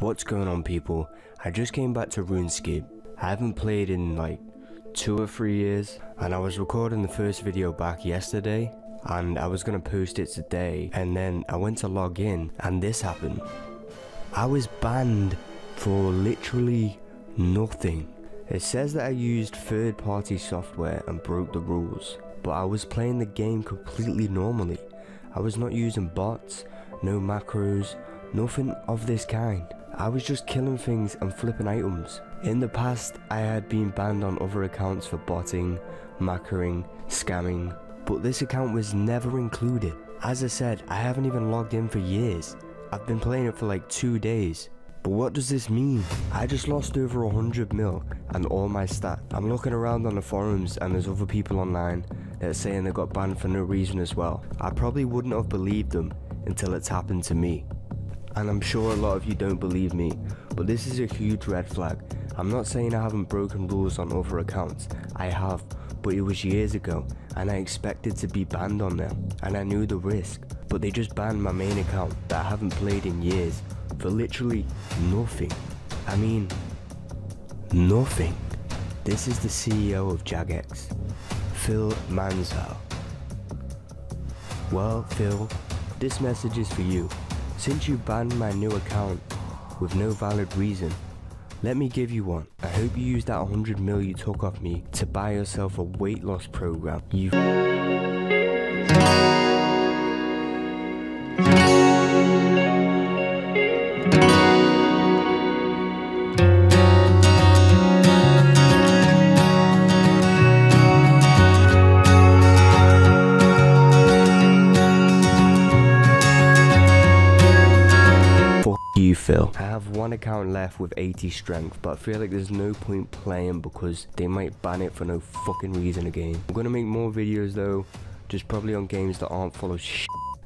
What's going on, people? I just came back to RuneScape. I haven't played in like 2 or 3 years, and I was recording the first video back yesterday and I was gonna post it today, and then I went to log in and this happened. I was banned for literally nothing. It says that I used third-party software and broke the rules, but I was playing the game completely normally. I was not using bots, no macros, nothing of this kind. I was just killing things and flipping items. In the past, I had been banned on other accounts for botting, macroing, scamming, but this account was never included. As I said, I haven't even logged in for years. I've been playing it for like 2 days. But what does this mean? I just lost over 100 mil and all my stats. I'm looking around on the forums and there's other people online that are saying they got banned for no reason as well. I probably wouldn't have believed them until it's happened to me. And I'm sure a lot of you don't believe me, but this is a huge red flag. I'm not saying I haven't broken rules on other accounts, I have, but it was years ago and I expected to be banned on them and I knew the risk, but they just banned my main account that I haven't played in years for literally nothing. I mean, nothing. This is the CEO of Jagex, Phil Mansell. Well, Phil, this message is for you. Since you banned my new account with no valid reason, let me give you one. I hope you use that 100 mil you took off me to buy yourself a weight loss program. Phil. I have one account left with 80 strength, but I feel like there's no point playing because they might ban it for no fucking reason again. I'm gonna make more videos though, just probably on games that aren't full of shit.